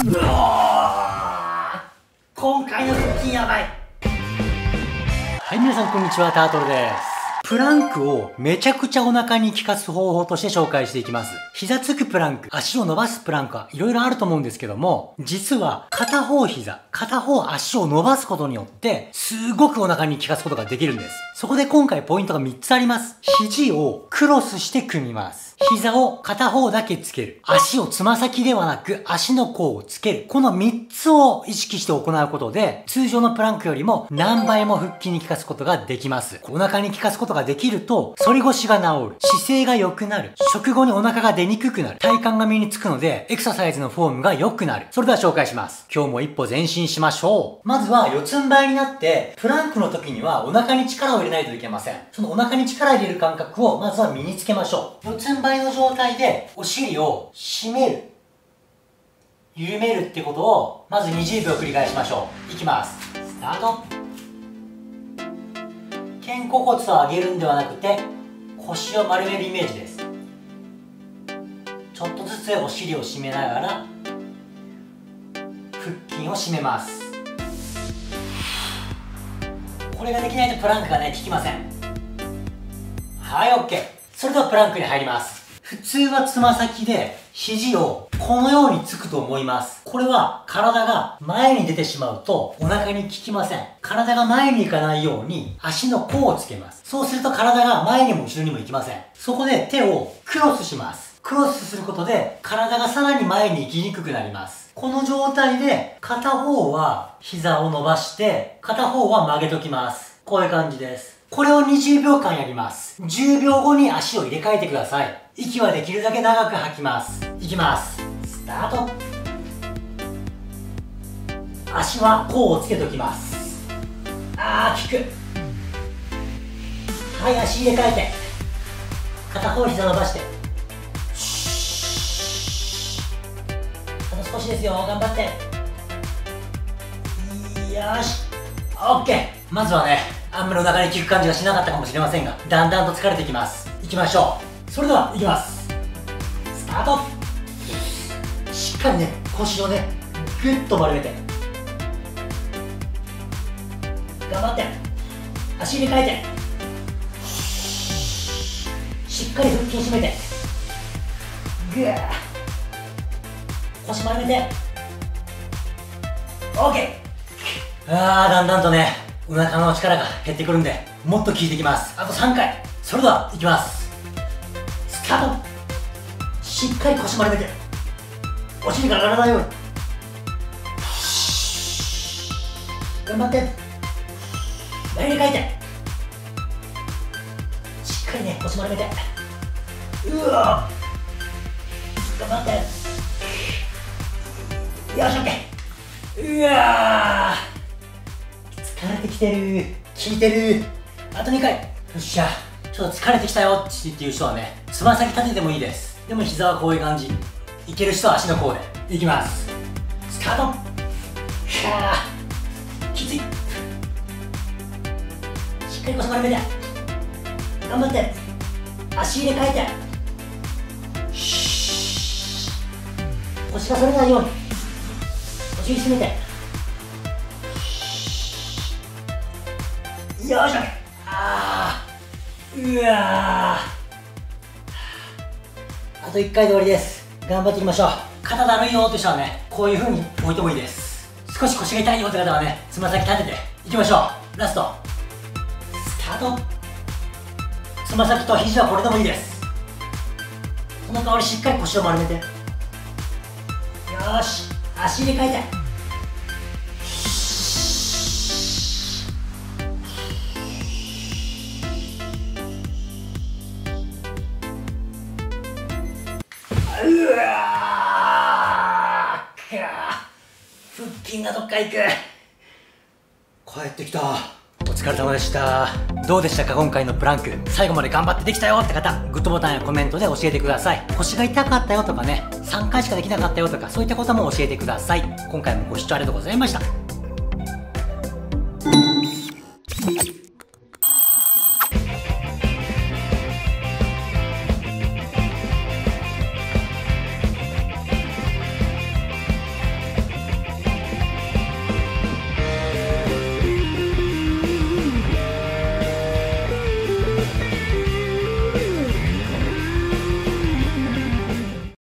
今回の腹筋やばい。はい、皆さんこんにちは、タートルです。プランクをめちゃくちゃお腹に効かす方法として紹介していきます。膝つくプランク、足を伸ばすプランクはいろいろあると思うんですけども、実は片方膝、片方足を伸ばすことによって、すごくお腹に効かすことができるんです。そこで今回ポイントが3つあります。肘をクロスして組みます。膝を片方だけつける。足をつま先ではなく足の甲をつける。この3つを意識して行うことで、通常のプランクよりも何倍も腹筋に効かすことができます。お腹に効かすことができると、反り腰が治る。姿勢が良くなる。食後にお腹が出にくくなる。体幹が身につくので、エクササイズのフォームが良くなる。それでは紹介します。今日も一歩前進しましょう。まずは四つん這いになって、プランクの時にはお腹に力を入れないといけません。そのお腹に力を入れる感覚をまずは身につけましょう。四つん這いの状態でお尻を締める、緩めるってことをまず20秒繰り返しましょう。いきます。スタート。肩甲骨を上げるんではなくて腰を丸めるイメージです。ちょっとずつお尻を締めながら腹筋を締めます。これができないとプランクがね効きません。はい、 OK。 それではプランクに入ります。普通はつま先で肘をこのようにつくと思います。これは体が前に出てしまうとお腹に効きません。体が前に行かないように足の甲をつけます。そうすると体が前にも後ろにも行きません。そこで手をクロスします。クロスすることで体がさらに前に行きにくくなります。この状態で片方は膝を伸ばして片方は曲げときます。こういう感じです。これを20秒間やります。10秒後に足を入れ替えてください。息はできるだけ長く吐きます。いきます。スタート。足は甲をつけときます。効く。はい、足入れ替えて。片方膝伸ばして。あと少しですよ。頑張って。よし。OK。まずはね、あんまりお腹に効く感じがしなかったかもしれませんが、だんだんと疲れてきます。いきましょう。それではいきます。スタート。しっかりね、腰をねグッと丸めて頑張って。足入れ替えてしっかり腹筋締めてグー、腰丸めて OK。 だんだんとねお腹の力が減ってくるんで、もっと効いてきます。あと3回。それではいきます。スタート。しっかり腰丸めてお尻が上がらないように頑張って。前にかいてしっかりね腰丸めて、うわ頑張って、よし OK。 うわー疲れてきてる、効いてる。あと2回。よっしゃ。ちょっと疲れてきたよっていう人はね、つま先立ててもいいです。でも膝はこういう感じ。いける人は足の甲でいきます。スタート。はあ、きつい。しっかり腰丸めて頑張って。足入れ替えて腰が反れないようにお尻締めて、よいしょ。うわー、あと1回で終わりです。頑張っていきましょう。肩だるいよーって人はね、こういう風に置いてもいいです。少し腰が痛いよって方はね、つま先立てていきましょう。ラスト。スタート。つま先と肘はこれでもいいです。この代わりしっかり腰を丸めて、よし。足入れ替えて、うわー、腹筋がどっか行く。帰ってきた。お疲れ様でした。どうでしたか今回のプランク。最後まで頑張ってできたよって方、グッドボタンやコメントで教えてください。腰が痛かったよとかね、3回しかできなかったよとか、そういったことも教えてください。今回もご視聴ありがとうございました。